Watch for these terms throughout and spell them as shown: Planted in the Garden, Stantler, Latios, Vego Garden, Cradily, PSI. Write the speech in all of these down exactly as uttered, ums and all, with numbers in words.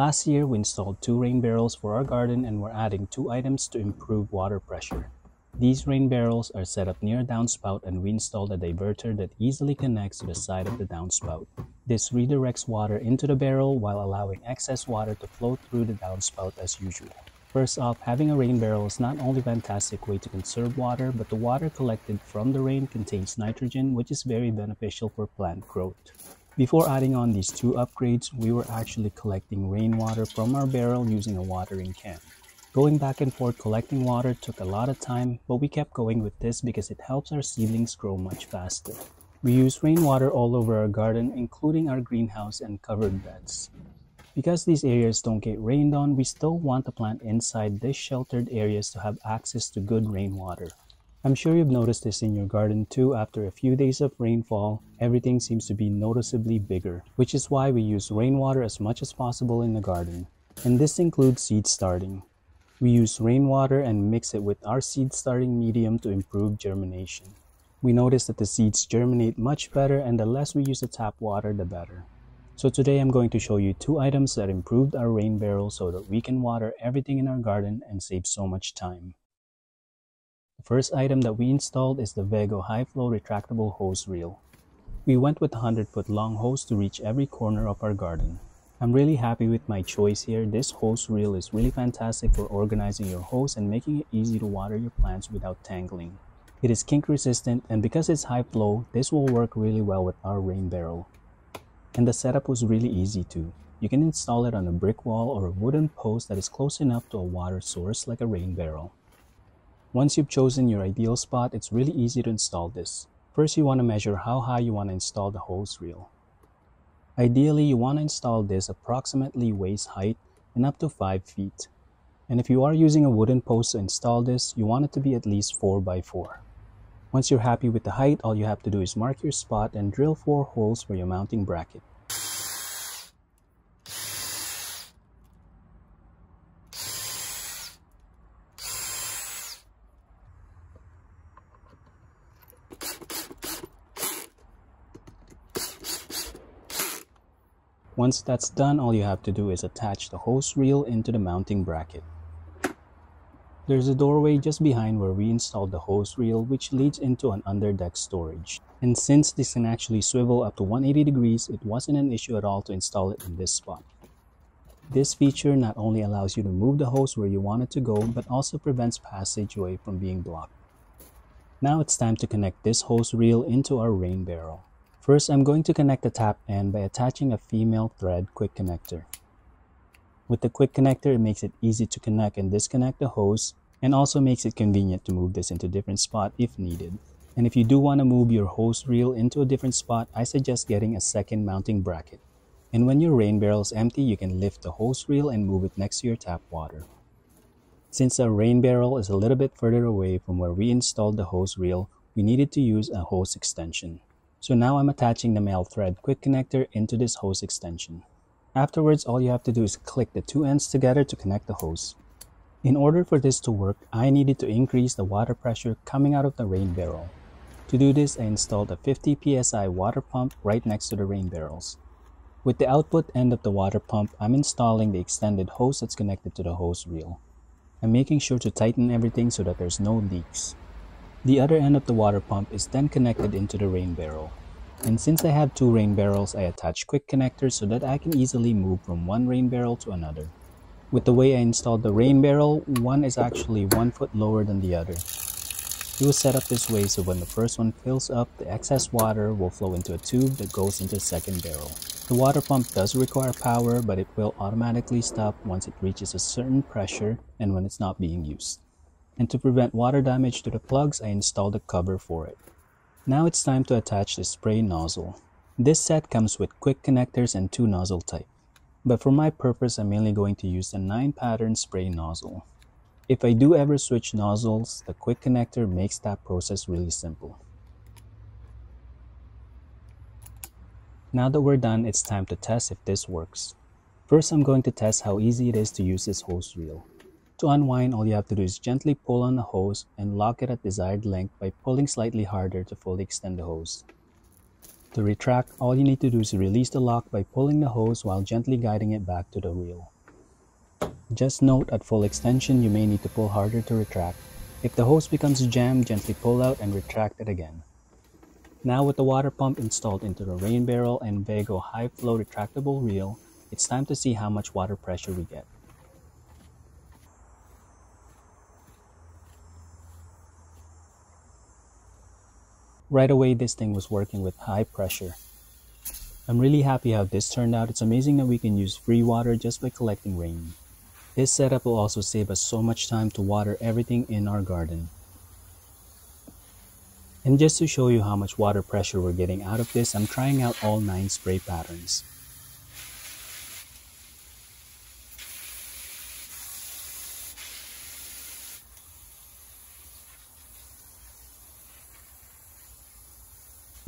Last year, we installed two rain barrels for our garden and we're adding two items to improve water pressure. These rain barrels are set up near a downspout and we installed a diverter that easily connects to the side of the downspout. This redirects water into the barrel while allowing excess water to flow through the downspout as usual. First off, having a rain barrel is not only a fantastic way to conserve water, but the water collected from the rain contains nitrogen, which is very beneficial for plant growth. Before adding on these two upgrades, we were actually collecting rainwater from our barrel using a watering can. Going back and forth collecting water took a lot of time, but we kept going with this because it helps our seedlings grow much faster. We use rainwater all over our garden, including our greenhouse and covered beds. Because these areas don't get rained on, we still want to plant inside these sheltered areas to have access to good rainwater. I'm sure you've noticed this in your garden too. After a few days of rainfall, everything seems to be noticeably bigger, which is why we use rainwater as much as possible in the garden. And this includes seed starting. We use rainwater and mix it with our seed starting medium to improve germination. We notice that the seeds germinate much better, and the less we use the tap water, the better. So today I'm going to show you two items that improved our rain barrel so that we can water everything in our garden and save so much time. The first item that we installed is the Vego High Flow Retractable Hose Reel. We went with a one hundred foot long hose to reach every corner of our garden. I'm really happy with my choice here. This hose reel is really fantastic for organizing your hose and making it easy to water your plants without tangling. It is kink resistant, and because it's high flow, this will work really well with our rain barrel. And the setup was really easy too. You can install it on a brick wall or a wooden post that is close enough to a water source like a rain barrel. Once you've chosen your ideal spot, it's really easy to install this. First, you want to measure how high you want to install the hose reel. Ideally, you want to install this approximately waist height and up to five feet. And if you are using a wooden post to install this, you want it to be at least four by four. Once you're happy with the height, all you have to do is mark your spot and drill four holes for your mounting bracket. Once that's done, all you have to do is attach the hose reel into the mounting bracket. There's a doorway just behind where we installed the hose reel, which leads into an underdeck storage. And since this can actually swivel up to one hundred eighty degrees, it wasn't an issue at all to install it in this spot. This feature not only allows you to move the hose where you want it to go, but also prevents passageway from being blocked. Now it's time to connect this hose reel into our rain barrel. First, I'm going to connect the tap end by attaching a female thread quick connector. With the quick connector, it makes it easy to connect and disconnect the hose, and also makes it convenient to move this into a different spot if needed. And if you do want to move your hose reel into a different spot, I suggest getting a second mounting bracket. And when your rain barrel is empty, you can lift the hose reel and move it next to your tap water. Since our rain barrel is a little bit further away from where we installed the hose reel, we needed to use a hose extension. So now I'm attaching the male thread quick connector into this hose extension. Afterwards, all you have to do is click the two ends together to connect the hose. In order for this to work, I needed to increase the water pressure coming out of the rain barrel. To do this, I installed a fifty P S I water pump right next to the rain barrels. With the output end of the water pump, I'm installing the extended hose that's connected to the hose reel. I'm making sure to tighten everything so that there's no leaks. The other end of the water pump is then connected into the rain barrel. And since I have two rain barrels, I attach quick connectors so that I can easily move from one rain barrel to another. With the way I installed the rain barrel, one is actually one foot lower than the other. It was set up this way so when the first one fills up, the excess water will flow into a tube that goes into the second barrel. The water pump does require power, but it will automatically stop once it reaches a certain pressure and when it's not being used. And to prevent water damage to the plugs, I installed a cover for it. Now it's time to attach the spray nozzle. This set comes with quick connectors and two nozzle types. But for my purpose, I'm mainly going to use the nine pattern spray nozzle. If I do ever switch nozzles, the quick connector makes that process really simple. Now that we're done, it's time to test if this works. First, I'm going to test how easy it is to use this hose reel. To unwind, all you have to do is gently pull on the hose and lock it at desired length by pulling slightly harder to fully extend the hose. To retract, all you need to do is release the lock by pulling the hose while gently guiding it back to the wheel. Just note, at full extension, you may need to pull harder to retract. If the hose becomes jammed, gently pull out and retract it again. Now with the water pump installed into the rain barrel and Vego high flow retractable reel, it's time to see how much water pressure we get. Right away, this thing was working with high pressure. I'm really happy how this turned out. It's amazing that we can use free water just by collecting rain. This setup will also save us so much time to water everything in our garden. And just to show you how much water pressure we're getting out of this, I'm trying out all nine spray patterns.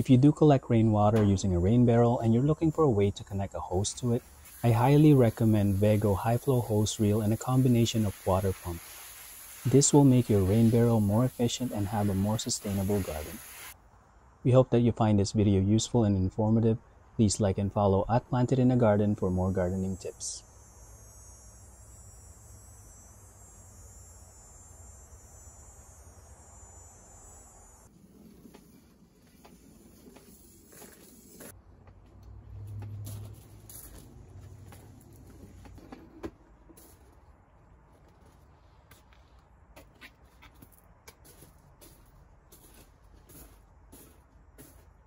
If you do collect rainwater using a rain barrel and you're looking for a way to connect a hose to it, I highly recommend Vego high flow hose reel and a combination of water pump. This will make your rain barrel more efficient and have a more sustainable garden. We hope that you find this video useful and informative. Please like and follow at Planted in the Garden for more gardening tips.